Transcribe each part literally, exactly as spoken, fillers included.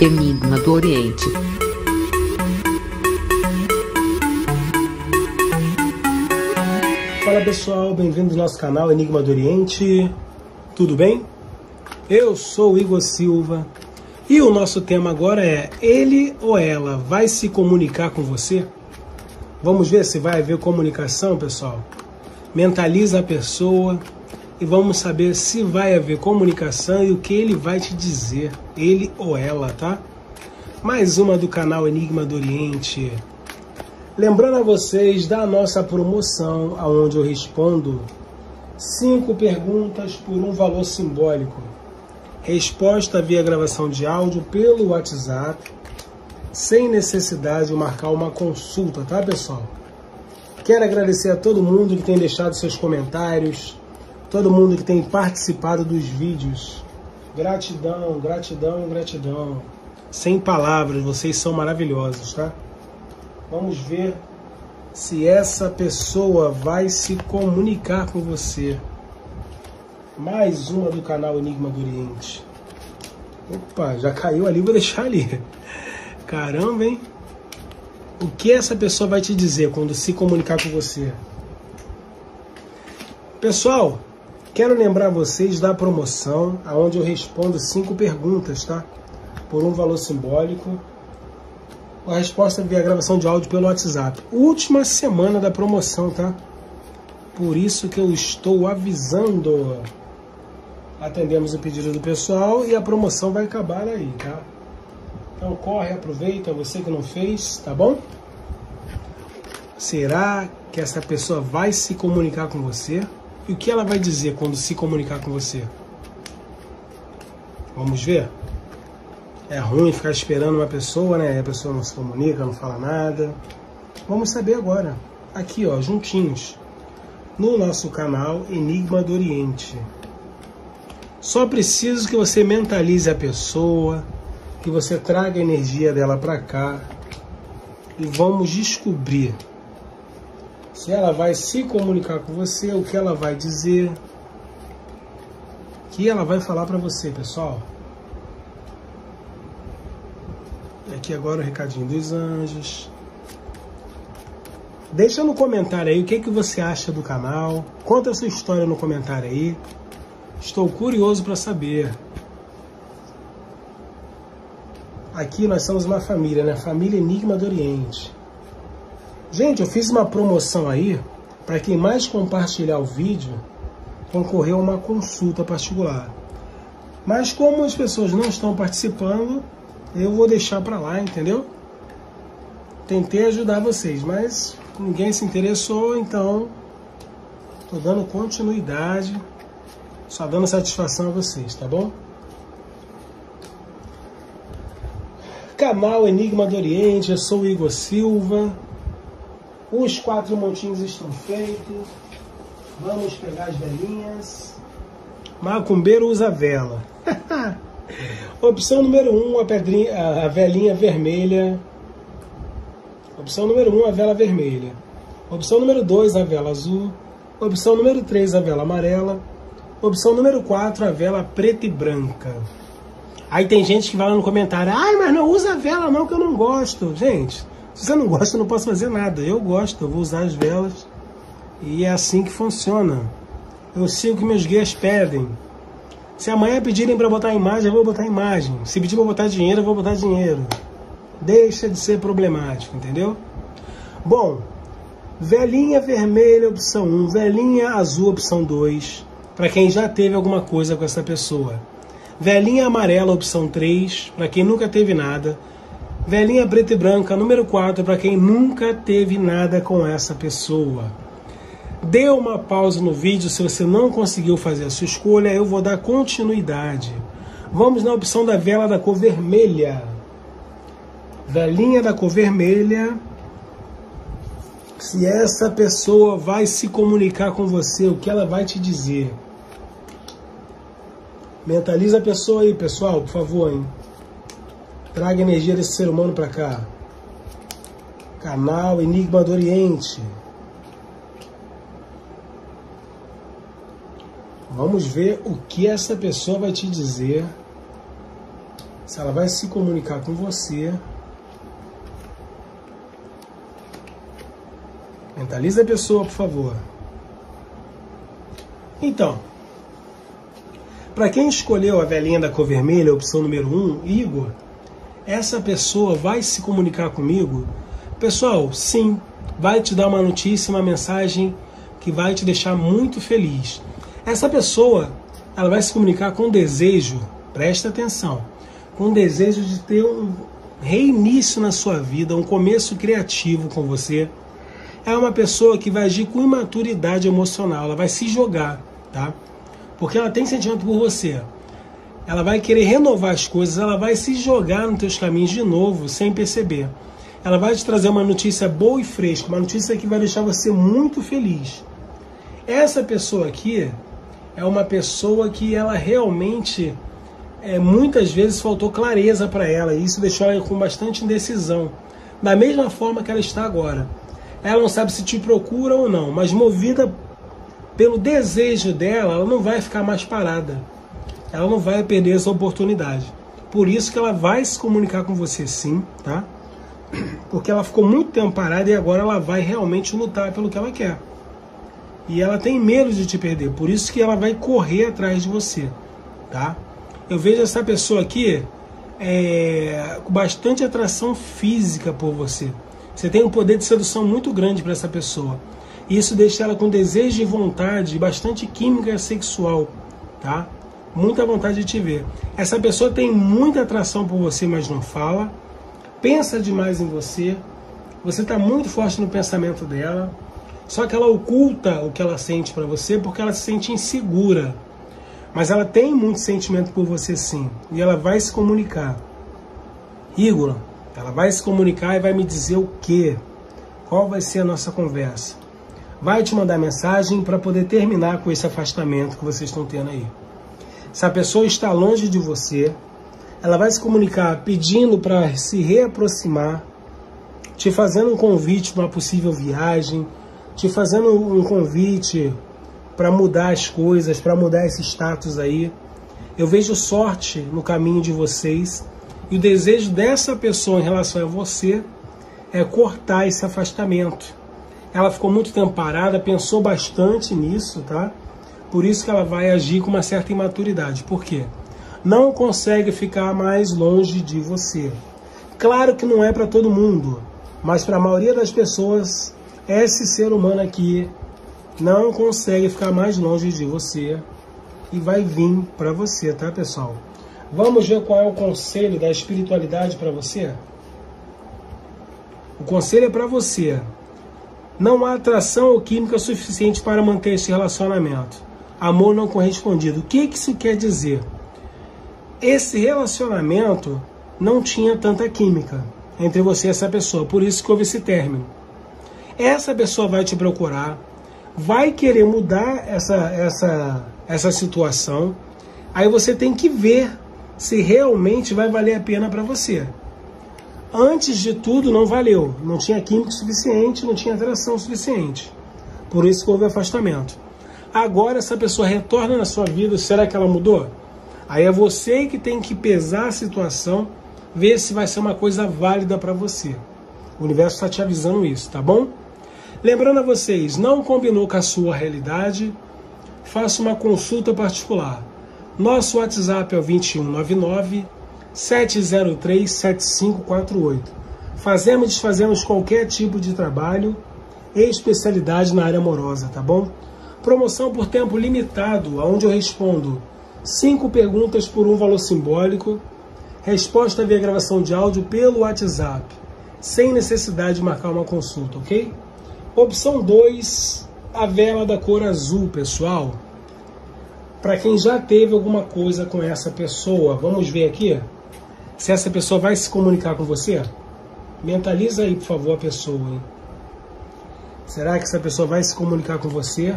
Enigma do Oriente. Fala pessoal, bem-vindos ao nosso canal Enigma do Oriente. Tudo bem? Eu sou o Igor Silva e o nosso tema agora é: ele ou ela vai se comunicar com você? Vamos ver se vai haver comunicação, pessoal. Mentaliza a pessoa e vamos saber se vai haver comunicação e o que ele vai te dizer, ele ou ela, tá? Mais uma do canal Enigma do Oriente. Lembrando a vocês da nossa promoção, onde eu respondo cinco perguntas por um valor simbólico. Resposta via gravação de áudio pelo WhatsApp, sem necessidade de marcar uma consulta, tá, pessoal? Quero agradecer a todo mundo que tem deixado seus comentários, todo mundo que tem participado dos vídeos. Gratidão, gratidão, gratidão. Sem palavras, vocês são maravilhosos, tá? Vamos ver se essa pessoa vai se comunicar com você. Mais uma do canal Enigma do Oriente. Opa, já caiu ali, vou deixar ali. Caramba, hein? O que essa pessoa vai te dizer quando se comunicar com você? Pessoal, quero lembrar vocês da promoção, onde eu respondo cinco perguntas, tá? Por um valor simbólico. A resposta via gravação de áudio pelo WhatsApp. Última semana da promoção, tá? Por isso que eu estou avisando. Atendemos o pedido do pessoal e a promoção vai acabar aí, tá? Então corre, aproveita, você que não fez, tá bom? Será que essa pessoa vai se comunicar com você? E o que ela vai dizer quando se comunicar com você? Vamos ver? É ruim ficar esperando uma pessoa, né? A pessoa não se comunica, não fala nada. Vamos saber agora. Aqui, ó, juntinhos. No nosso canal Enigma do Oriente. Só preciso que você mentalize a pessoa, que você traga a energia dela para cá. E vamos descobrir se ela vai se comunicar com você, o que ela vai dizer, o que ela vai falar para você, pessoal. Aqui agora o recadinho dos anjos. Deixa no comentário aí o que, que você acha do canal. Conta a sua história no comentário aí. Estou curioso para saber. Aqui nós somos uma família, né? Família Enigma do Oriente. Gente, eu fiz uma promoção aí. Para quem mais compartilhar o vídeo, concorreu a uma consulta particular. Mas como as pessoas não estão participando, eu vou deixar para lá, entendeu? Tentei ajudar vocês, mas ninguém se interessou, então tô dando continuidade, só dando satisfação a vocês, tá bom? Canal Enigma do Oriente, eu sou o Igor Silva. Os quatro montinhos estão feitos. Vamos pegar as velinhas. Macumbeiro usa vela. Opção número um, a, pedrinha, a velinha vermelha. Opção número um, a vela vermelha. Opção número dois, a vela azul. Opção número três, a vela amarela. Opção número quatro, a vela preta e branca. Aí tem gente que vai lá no comentário: ai, mas não usa a vela não, que eu não gosto. Gente, se você não gosta, eu não posso fazer nada. Eu gosto, eu vou usar as velas. E é assim que funciona. Eu sei o que meus guias pedem. Se amanhã pedirem para botar a imagem, eu vou botar a imagem. Se pedir para botar dinheiro, eu vou botar dinheiro. Deixa de ser problemático, entendeu? Bom, velinha vermelha, opção um. Velinha azul, opção dois. Para quem já teve alguma coisa com essa pessoa. Velinha amarela, opção três. Para quem nunca teve nada. Velinha preta e branca, número quatro. Para quem nunca teve nada com essa pessoa. Dê uma pausa no vídeo se você não conseguiu fazer a sua escolha, eu vou dar continuidade. Vamos na opção da vela da cor vermelha. Velinha da cor vermelha. Se essa pessoa vai se comunicar com você, o que ela vai te dizer? Mentaliza a pessoa aí, pessoal, por favor, hein? Traga a energia desse ser humano para cá. Canal Enigma do Oriente. Vamos ver o que essa pessoa vai te dizer se ela vai se comunicar com você. Mentaliza a pessoa, por favor. Então, para quem escolheu a velhinha da cor vermelha, opção número um, Igor, essa pessoa vai se comunicar comigo? Pessoal, sim, vai te dar uma notícia, uma mensagem que vai te deixar muito feliz. Essa pessoa, ela vai se comunicar com desejo, presta atenção, com desejo de ter um reinício na sua vida, um começo criativo com você. É uma pessoa que vai agir com imaturidade emocional, ela vai se jogar, tá? Porque ela tem sentimento por você. Ela vai querer renovar as coisas, ela vai se jogar nos teus caminhos de novo, sem perceber. Ela vai te trazer uma notícia boa e fresca, uma notícia que vai deixar você muito feliz. Essa pessoa aqui é uma pessoa que ela realmente, é, muitas vezes faltou clareza para ela, e isso deixou ela com bastante indecisão, da mesma forma que ela está agora. Ela não sabe se te procura ou não, mas movida pelo desejo dela, ela não vai ficar mais parada. Ela não vai perder essa oportunidade. Por isso que ela vai se comunicar com você sim, tá? Porque ela ficou muito tempo parada e agora ela vai realmente lutar pelo que ela quer. E ela tem medo de te perder, por isso que ela vai correr atrás de você, tá? Eu vejo essa pessoa aqui é, com bastante atração física por você. Você tem um poder de sedução muito grande para essa pessoa. Isso deixa ela com desejo e vontade, bastante química sexual, tá? Muita vontade de te ver. Essa pessoa tem muita atração por você, mas não fala. Pensa demais em você. Você está muito forte no pensamento dela. Só que ela oculta o que ela sente para você porque ela se sente insegura. Mas ela tem muito sentimento por você sim. E ela vai se comunicar. Igor, ela vai se comunicar e vai me dizer o quê? Qual vai ser a nossa conversa? Vai te mandar mensagem para poder terminar com esse afastamento que vocês estão tendo aí. Se a pessoa está longe de você, ela vai se comunicar pedindo para se reaproximar, te fazendo um convite para uma possível viagem, te fazendo um convite para mudar as coisas, para mudar esse status aí. Eu vejo sorte no caminho de vocês. E o desejo dessa pessoa em relação a você é cortar esse afastamento. Ela ficou muito tempo parada, pensou bastante nisso, tá? Por isso que ela vai agir com uma certa imaturidade. Por quê? Não consegue ficar mais longe de você. Claro que não é para todo mundo, mas para a maioria das pessoas, esse ser humano aqui não consegue ficar mais longe de você e vai vir para você, tá, pessoal? Vamos ver qual é o conselho da espiritualidade para você? O conselho é para você. Não há atração ou química suficiente para manter esse relacionamento. Amor não correspondido. O que que isso quer dizer? Esse relacionamento não tinha tanta química entre você e essa pessoa. Por isso que houve esse término. Essa pessoa vai te procurar, vai querer mudar essa, essa, essa situação. Aí você tem que ver se realmente vai valer a pena para você. Antes de tudo, não valeu. Não tinha química suficiente, não tinha atração suficiente. Por isso que houve afastamento. Agora essa pessoa retorna na sua vida, será que ela mudou? Aí é você que tem que pesar a situação, ver se vai ser uma coisa válida para você. O universo está te avisando isso, tá bom? Lembrando a vocês, não combinou com a sua realidade, faça uma consulta particular. Nosso WhatsApp é o dois um nove nove, sete zero três, sete cinco quatro oito. Fazemos e desfazemos qualquer tipo de trabalho e especialidade na área amorosa, tá bom? Promoção por tempo limitado, onde eu respondo cinco perguntas por um valor simbólico, resposta via gravação de áudio pelo WhatsApp, sem necessidade de marcar uma consulta, ok? Opção dois, a vela da cor azul, pessoal. Para quem já teve alguma coisa com essa pessoa, vamos ver aqui se essa pessoa vai se comunicar com você. Mentaliza aí, por favor, a pessoa. Hein? Será que essa pessoa vai se comunicar com você?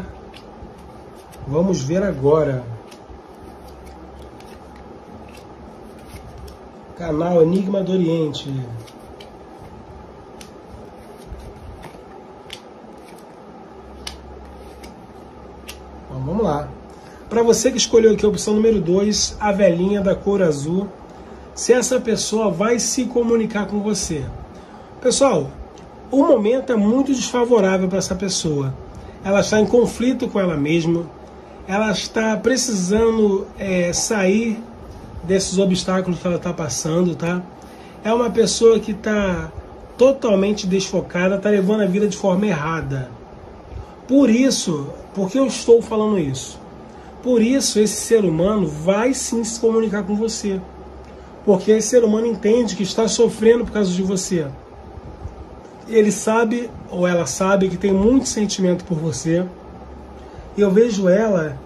Vamos ver agora. Canal Enigma do Oriente. Então, vamos lá. Para você que escolheu aqui a opção número dois, a velhinha da cor azul, se essa pessoa vai se comunicar com você. Pessoal, o momento é muito desfavorável para essa pessoa. Ela está em conflito com ela mesma, ela está precisando é, sair desses obstáculos que ela está passando, tá? É uma pessoa que está totalmente desfocada, está levando a vida de forma errada. Por isso, por que eu estou falando isso? Por isso, esse ser humano vai sim se comunicar com você. Porque esse ser humano entende que está sofrendo por causa de você. Ele sabe, ou ela sabe, que tem muito sentimento por você. E eu vejo ela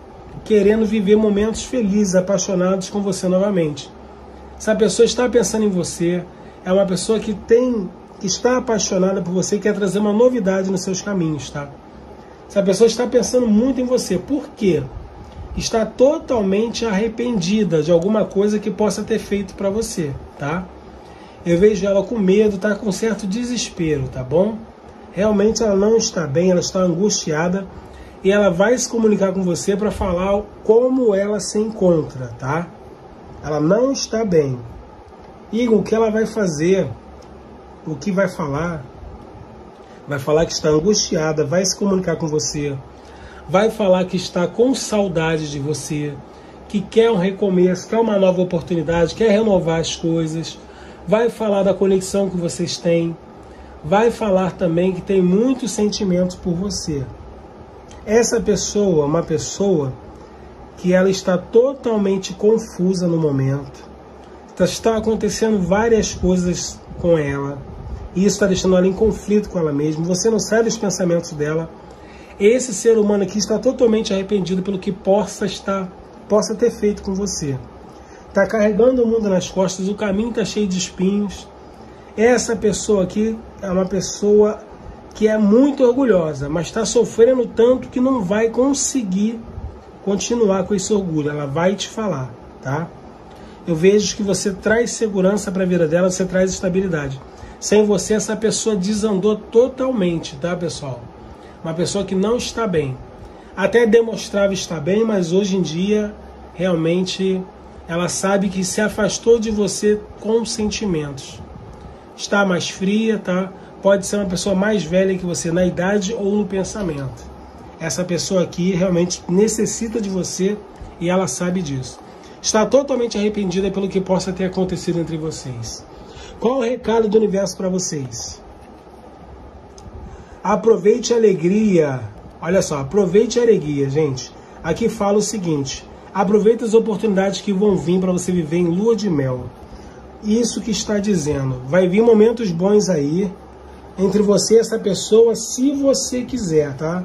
querendo viver momentos felizes, apaixonados com você novamente. Essa pessoa está pensando em você, é uma pessoa que tem, que está apaixonada por você e quer trazer uma novidade nos seus caminhos, tá? Essa pessoa está pensando muito em você. Por quê? Está totalmente arrependida de alguma coisa que possa ter feito para você, tá? Eu vejo ela com medo, tá com certo desespero, tá bom? Realmente ela não está bem, ela está angustiada e ela vai se comunicar com você para falar como ela se encontra, tá? Ela não está bem. Igor, o que ela vai fazer? O que vai falar? Vai falar que está angustiada, vai se comunicar com você. Vai falar que está com saudade de você, que quer um recomeço, quer uma nova oportunidade, quer renovar as coisas. Vai falar da conexão que vocês têm. Vai falar também que tem muitos sentimentos por você. Essa pessoa é uma pessoa que ela está totalmente confusa no momento. Está acontecendo várias coisas com ela. E isso está deixando ela em conflito com ela mesma. Você não sabe os pensamentos dela. Esse ser humano aqui está totalmente arrependido pelo que possa, estar, possa ter feito com você. Está carregando o mundo nas costas, o caminho está cheio de espinhos. Essa pessoa aqui é uma pessoa que é muito orgulhosa, mas está sofrendo tanto que não vai conseguir continuar com esse orgulho. Ela vai te falar, tá? Eu vejo que você traz segurança para a vida dela, você traz estabilidade. Sem você, essa pessoa desandou totalmente, tá, pessoal? Uma pessoa que não está bem. Até demonstrava estar bem, mas hoje em dia, realmente, ela sabe que se afastou de você com sentimentos. Está mais fria, tá? Pode ser uma pessoa mais velha que você, na idade ou no pensamento. Essa pessoa aqui realmente necessita de você e ela sabe disso. Está totalmente arrependida pelo que possa ter acontecido entre vocês. Qual o recado do universo para vocês? Aproveite a alegria. Olha só, aproveite a alegria, gente. Aqui fala o seguinte: aproveite as oportunidades que vão vir para você viver em lua de mel. Isso que está dizendo. Vai vir momentos bons aí entre você e essa pessoa, se você quiser, tá?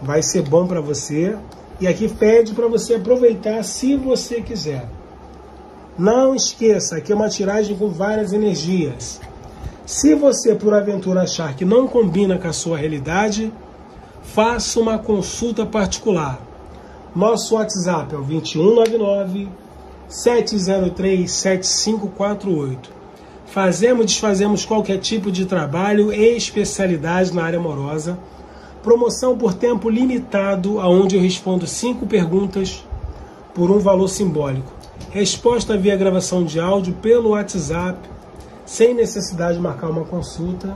Vai ser bom para você. E aqui pede para você aproveitar se você quiser. Não esqueça que é uma tiragem com várias energias. Se você, por aventura, achar que não combina com a sua realidade, faça uma consulta particular. Nosso WhatsApp é o vinte e um, nove nove, sete zero três, sete cinco quatro oito. Fazemos e desfazemos qualquer tipo de trabalho e especialidade na área amorosa. Promoção por tempo limitado, onde eu respondo cinco perguntas por um valor simbólico. Resposta via gravação de áudio pelo WhatsApp, sem necessidade de marcar uma consulta.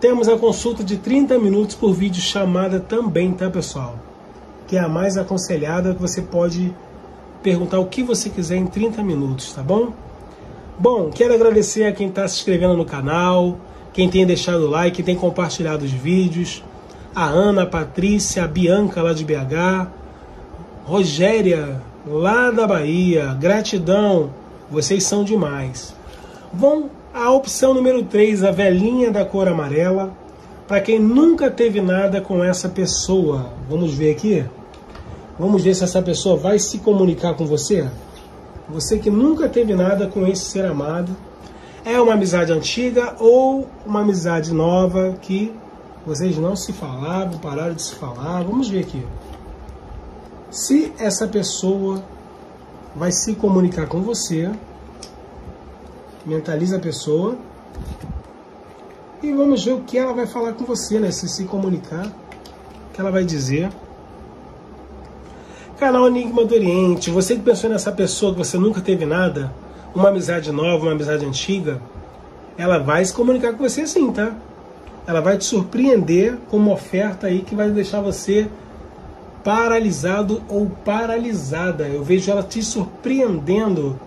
Temos a consulta de trinta minutos por vídeo chamada também, tá, pessoal? Que é a mais aconselhada, que você pode perguntar o que você quiser em trinta minutos, tá bom? Bom, quero agradecer a quem está se inscrevendo no canal, quem tem deixado o like, quem tem compartilhado os vídeos, a Ana, a Patrícia, a Bianca lá de B H, Rogéria lá da Bahia, gratidão, vocês são demais. Bom, a opção número três, a velhinha da cor amarela, para quem nunca teve nada com essa pessoa. Vamos ver aqui? Vamos ver se essa pessoa vai se comunicar com você? Você que nunca teve nada com esse ser amado, é uma amizade antiga ou uma amizade nova que vocês não se falavam, pararam de se falar. Vamos ver aqui. Se essa pessoa vai se comunicar com você, mentaliza a pessoa e vamos ver o que ela vai falar com você, né? Se se comunicar, o que ela vai dizer. Canal Enigma do Oriente, você que pensou nessa pessoa que você nunca teve nada, uma amizade nova, uma amizade antiga, ela vai se comunicar com você sim, tá? Ela vai te surpreender com uma oferta aí que vai deixar você paralisado ou paralisada. Eu vejo ela te surpreendendo.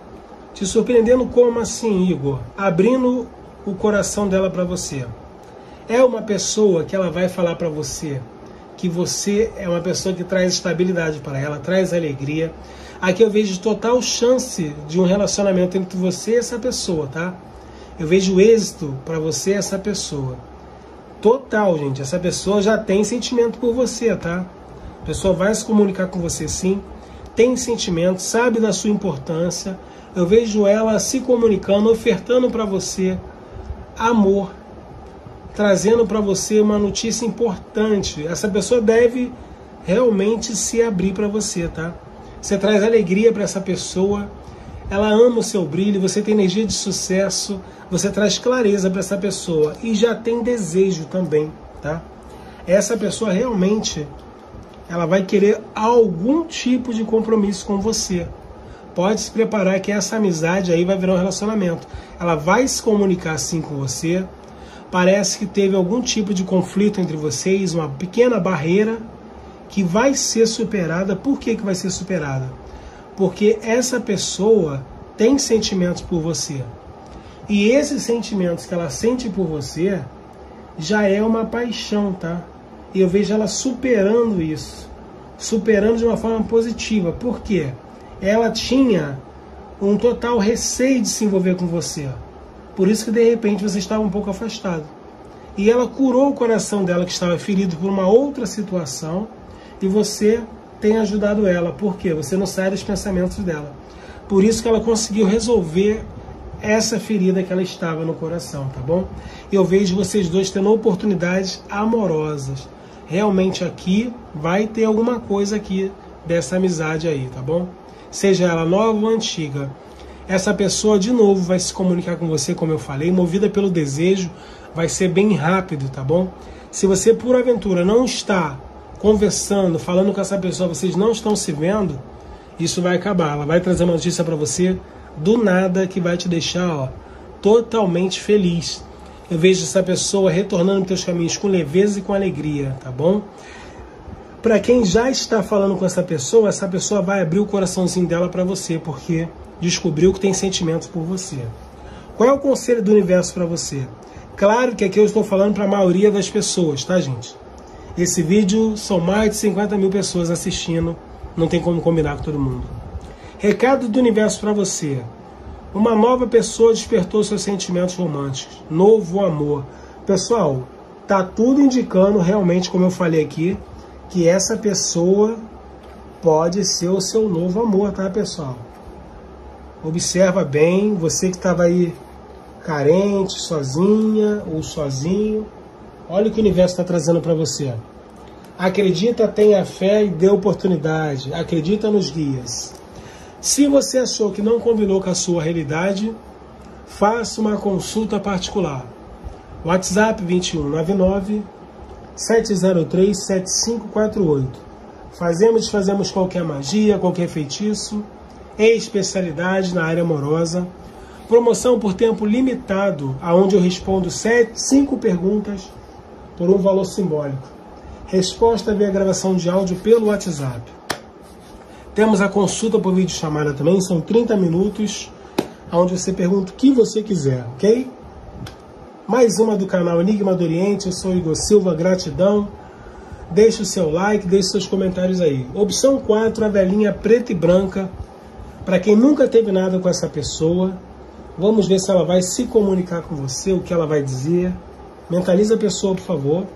Te surpreendendo como assim, Igor? Abrindo o coração dela para você. É uma pessoa que ela vai falar para você que você é uma pessoa que traz estabilidade para ela, traz alegria. Aqui eu vejo total chance de um relacionamento entre você e essa pessoa, tá? Eu vejo êxito para você e essa pessoa. Total, gente. Essa pessoa já tem sentimento por você, tá? A pessoa vai se comunicar com você sim, tem sentimento, sabe da sua importância. Eu vejo ela se comunicando, ofertando para você amor, trazendo para você uma notícia importante. Essa pessoa deve realmente se abrir para você, tá? Você traz alegria para essa pessoa, ela ama o seu brilho, você tem energia de sucesso, você traz clareza para essa pessoa e já tem desejo também, tá? Essa pessoa realmente ela vai querer algum tipo de compromisso com você. Pode se preparar que essa amizade aí vai virar um relacionamento. Ela vai se comunicar assim com você. Parece que teve algum tipo de conflito entre vocês, uma pequena barreira que vai ser superada. Por que que vai ser superada? Porque essa pessoa tem sentimentos por você. E esses sentimentos que ela sente por você já é uma paixão, tá? E eu vejo ela superando isso. Superando de uma forma positiva. Por quê? Ela tinha um total receio de se envolver com você. Por isso que, de repente, você estava um pouco afastado. E ela curou o coração dela, que estava ferido por uma outra situação, e você tem ajudado ela. Por quê? Você não sai dos pensamentos dela. Por isso que ela conseguiu resolver essa ferida que ela estava no coração, tá bom? Eu vejo vocês dois tendo oportunidades amorosas. Realmente aqui vai ter alguma coisa aqui dessa amizade aí, tá bom? Seja ela nova ou antiga, essa pessoa de novo vai se comunicar com você, como eu falei, movida pelo desejo, vai ser bem rápido, tá bom? Se você, por aventura, não está conversando, falando com essa pessoa, vocês não estão se vendo, isso vai acabar. Ela vai trazer uma notícia para você do nada que vai te deixar, ó, totalmente feliz. Eu vejo essa pessoa retornando nos teus caminhos com leveza e com alegria, tá bom? Para quem já está falando com essa pessoa, essa pessoa vai abrir o coraçãozinho dela para você, porque descobriu que tem sentimentos por você. Qual é o conselho do universo para você? Claro que aqui eu estou falando para a maioria das pessoas, tá, gente? Esse vídeo são mais de cinquenta mil pessoas assistindo, não tem como combinar com todo mundo. Recado do universo para você. Uma nova pessoa despertou seus sentimentos românticos. Novo amor. Pessoal, tá tudo indicando realmente, como eu falei aqui, que essa pessoa pode ser o seu novo amor, tá, pessoal? Observa bem, você que estava aí carente, sozinha ou sozinho, olha o que o universo está trazendo para você. Acredita, tenha fé e dê oportunidade. Acredita nos guias. Se você achou que não combinou com a sua realidade, faça uma consulta particular. WhatsApp dois um nove nove sete zero três sete cinco quatro oito. Fazemos, fazemos qualquer magia, qualquer feitiço, em especialidade na área amorosa. Promoção por tempo limitado, aonde eu respondo cinco perguntas por um valor simbólico. Resposta via gravação de áudio pelo WhatsApp. Temos a consulta por vídeo chamada também, são trinta minutos, aonde você pergunta o que você quiser, ok? Mais uma do canal Enigma do Oriente, eu sou Igor Silva, gratidão. Deixe o seu like, deixe seus comentários aí. Opção quatro, a velhinha preta e branca. Para quem nunca teve nada com essa pessoa, vamos ver se ela vai se comunicar com você, o que ela vai dizer. Mentaliza a pessoa, por favor.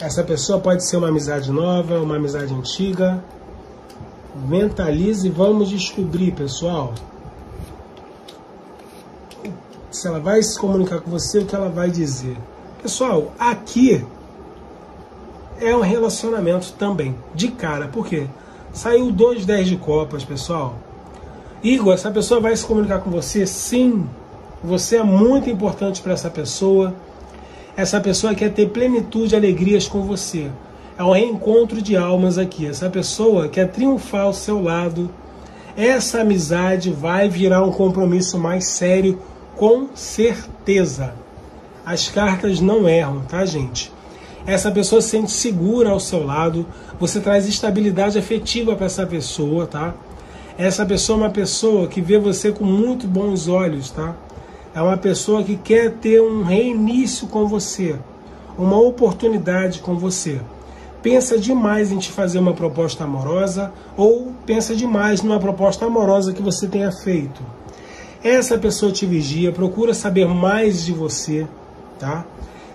Essa pessoa pode ser uma amizade nova, uma amizade antiga. Mentalize e vamos descobrir, pessoal, se ela vai se comunicar com você, o que ela vai dizer. Pessoal, aqui é um relacionamento também, de cara. Por quê? Saiu dois dez de copas, pessoal. Igor, essa pessoa vai se comunicar com você? Sim. Você é muito importante para essa pessoa. Essa pessoa quer ter plenitude e alegrias com você. É um reencontro de almas aqui. Essa pessoa quer triunfar ao seu lado. essa amizade vai virar um compromisso mais sério, com certeza. As cartas não erram, tá, gente? Essa pessoa se sente segura ao seu lado, você traz estabilidade afetiva para essa pessoa, tá? Essa pessoa é uma pessoa que vê você com muito bons olhos, tá? É uma pessoa que quer ter um reinício com você, uma oportunidade com você. Pensa demais em te fazer uma proposta amorosa ou pensa demais numa proposta amorosa que você tenha feito. Essa pessoa te vigia, procura saber mais de você, tá?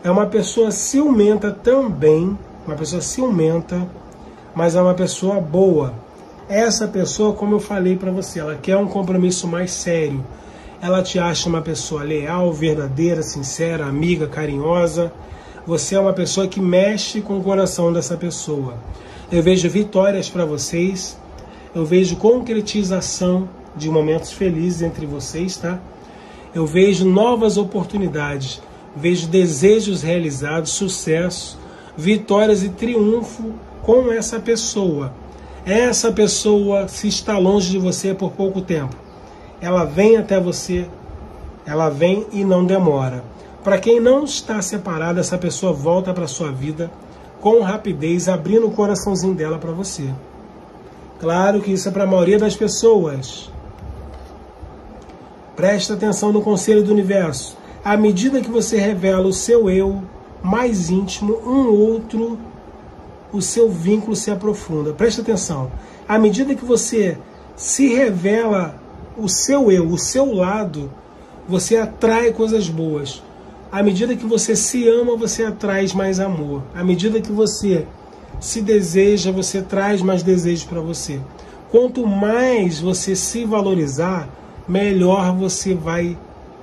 É uma pessoa ciumenta também, uma pessoa ciumenta, mas é uma pessoa boa. Essa pessoa, como eu falei para você, ela quer um compromisso mais sério. Ela te acha uma pessoa leal, verdadeira, sincera, amiga, carinhosa. Você é uma pessoa que mexe com o coração dessa pessoa. Eu vejo vitórias para vocês, eu vejo concretização de momentos felizes entre vocês, tá? Eu vejo novas oportunidades, vejo desejos realizados, sucesso, vitórias e triunfo com essa pessoa. Essa pessoa, se está longe de você por pouco tempo, ela vem até você, ela vem e não demora. Para quem não está separado, essa pessoa volta para sua vida com rapidez, abrindo o coraçãozinho dela para você. Claro que isso é para a maioria das pessoas. Presta atenção no conselho do universo. À medida que você revela o seu eu mais íntimo, um outro, o seu vínculo se aprofunda. Presta atenção. À medida que você se revela o seu eu, o seu lado, você atrai coisas boas. À medida que você se ama, você atrai mais amor. À medida que você se deseja, você traz mais desejo para você. Quanto mais você se valorizar, melhor você vai,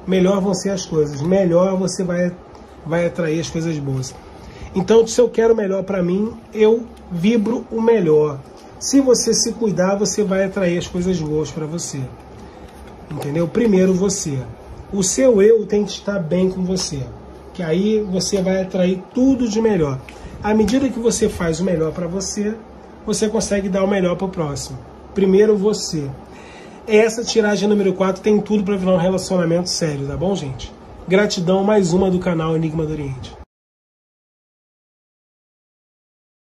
melhor vão ser as coisas, melhor você vai, vai atrair as coisas boas. Então, se eu quero o melhor para mim, eu vibro o melhor. Se você se cuidar, você vai atrair as coisas boas para você. Entendeu? Primeiro você. O seu eu tem que estar bem com você, que aí você vai atrair tudo de melhor. À medida que você faz o melhor para você, você consegue dar o melhor para o próximo. Primeiro você. Essa tiragem número quatro tem tudo para virar um relacionamento sério, tá bom, gente? Gratidão, mais uma do canal Enigma do Oriente.